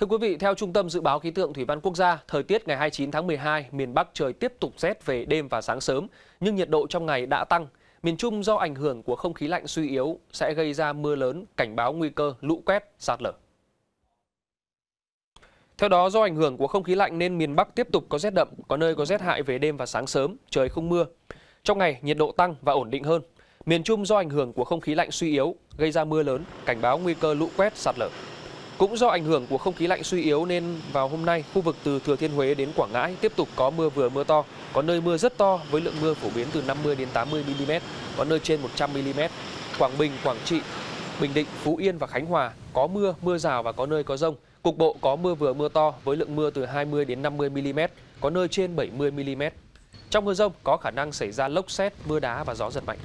Thưa quý vị, theo Trung tâm Dự báo Khí tượng Thủy văn Quốc gia, thời tiết ngày 29 tháng 12, miền Bắc trời tiếp tục rét về đêm và sáng sớm, nhưng nhiệt độ trong ngày đã tăng. Miền Trung do ảnh hưởng của không khí lạnh suy yếu sẽ gây ra mưa lớn, cảnh báo nguy cơ lũ quét, sạt lở. Theo đó, do ảnh hưởng của không khí lạnh nên miền Bắc tiếp tục có rét đậm, có nơi có rét hại về đêm và sáng sớm, trời không mưa. Trong ngày, nhiệt độ tăng và ổn định hơn. Miền Trung do ảnh hưởng của không khí lạnh suy yếu gây ra mưa lớn, cảnh báo nguy cơ lũ quét, sạt lở. Cũng do ảnh hưởng của không khí lạnh suy yếu nên vào hôm nay, khu vực từ Thừa Thiên Huế đến Quảng Ngãi tiếp tục có mưa vừa mưa to, có nơi mưa rất to với lượng mưa phổ biến từ 50 đến 80 mm, có nơi trên 100 mm. Quảng Bình, Quảng Trị, Bình Định, Phú Yên và Khánh Hòa có mưa, mưa rào và có nơi có dông. Cục bộ có mưa vừa mưa to với lượng mưa từ 20 đến 50 mm, có nơi trên 70 mm. Trong mưa dông có khả năng xảy ra lốc sét, mưa đá và gió giật mạnh.